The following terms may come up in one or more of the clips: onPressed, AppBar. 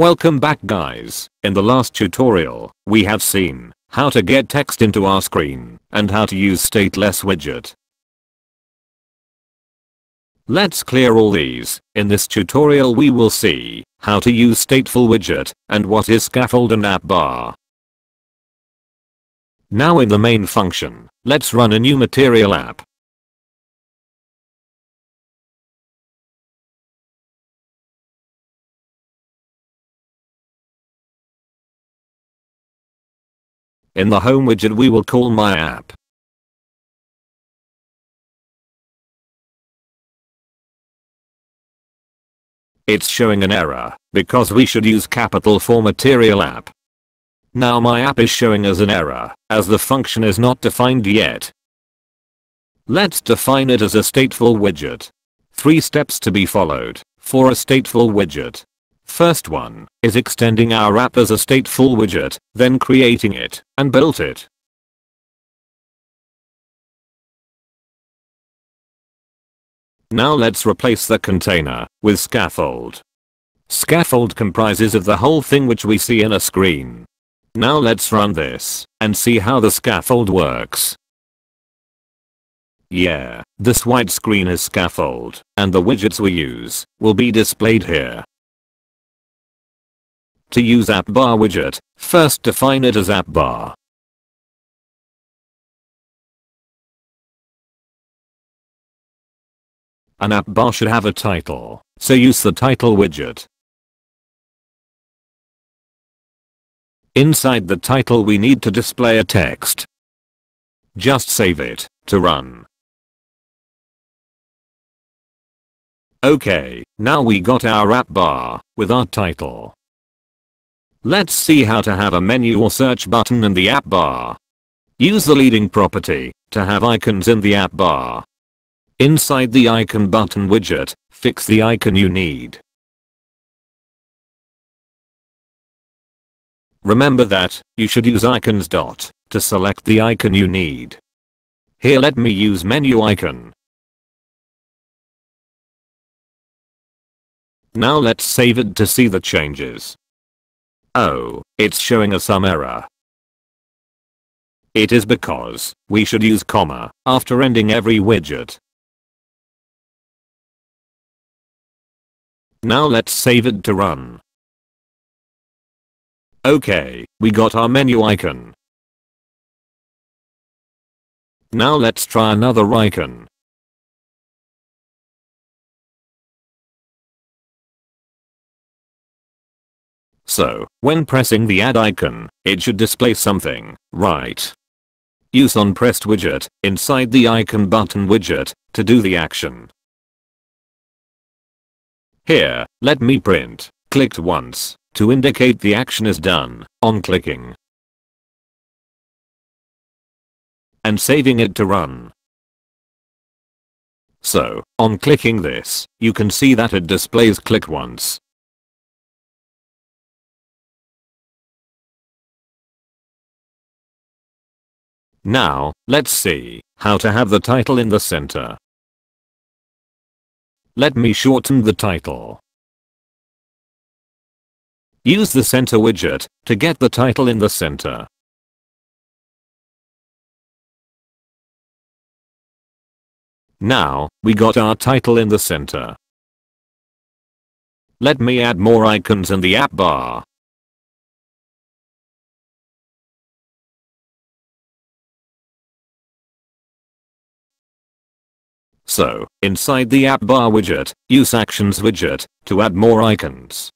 Welcome back guys. In the last tutorial, we have seen how to get text into our screen and how to use stateless widget. Let's clear all these. In this tutorial we will see how to use stateful widget and what is scaffold and app bar. Now in the main function, let's run a new material app. In the home widget we will call my app. It's showing an error because we should use capital for material app. Now my app is showing as an error as the function is not defined yet. Let's define it as a stateful widget. 3 steps to be followed for a stateful widget. First one is extending our app as a stateful widget, then creating it and built it. Now let's replace the container with scaffold. Scaffold comprises of the whole thing which we see in a screen. Now let's run this and see how the scaffold works. Yeah, this white screen is scaffold and the widgets we use will be displayed here. To use AppBar widget, first define it as AppBar. An AppBar should have a title, so use the title widget. Inside the title we need to display a text. Just save it to run. Okay, now we got our AppBar with our title. Let's see how to have a menu or search button in the app bar. Use the leading property to have icons in the app bar. Inside the icon button widget, fix the icon you need. Remember that you should use icons dot to select the icon you need. Here let me use menu icon. Now let's save it to see the changes. Oh, it's showing us some error. It is because we should use comma after ending every widget. Now let's save it to run. Okay, we got our menu icon. Now let's try another icon. So, when pressing the add icon, it should display something, right? Use onPressed widget inside the icon button widget to do the action. Here, let me print clicked once to indicate the action is done on clicking. And saving it to run. So, on clicking this, you can see that it displays click once. Now, let's see how to have the title in the center. Let me shorten the title. Use the center widget to get the title in the center. Now, we got our title in the center. Let me add more icons in the app bar. So, inside the app bar widget, use actions widget to add more icons.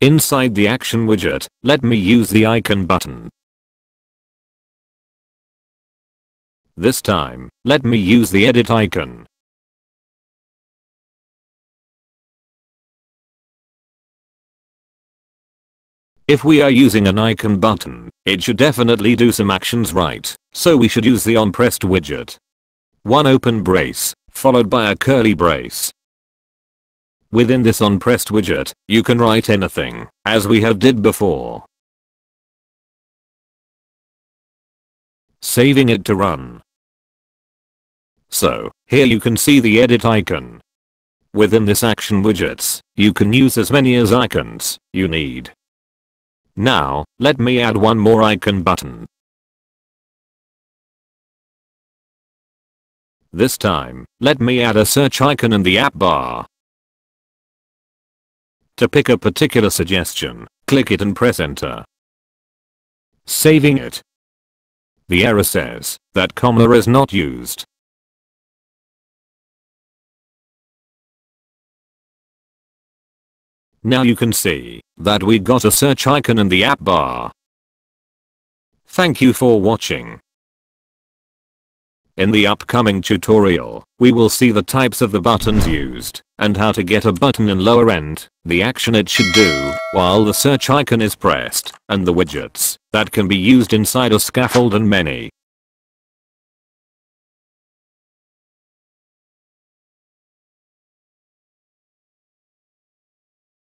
Inside the action widget, let me use the icon button. This time, let me use the edit icon. If we are using an icon button, it should definitely do some actions right, so we should use the onPressed widget. One open brace, followed by a curly brace. Within this onPressed widget, you can write anything, as we have did before. Saving it to run. So, here you can see the edit icon. Within this action widgets, you can use as many as icons you need Now, let me add one more icon button. This time, let me add a search icon in the app bar. To pick a particular suggestion, click it and press enter. Saving it. The error says that comma is not used. Now you can see that we got a search icon in the app bar. Thank you for watching. In the upcoming tutorial, we will see the types of the buttons used and how to get a button in lower end, the action it should do while the search icon is pressed, and the widgets that can be used inside a scaffold and many.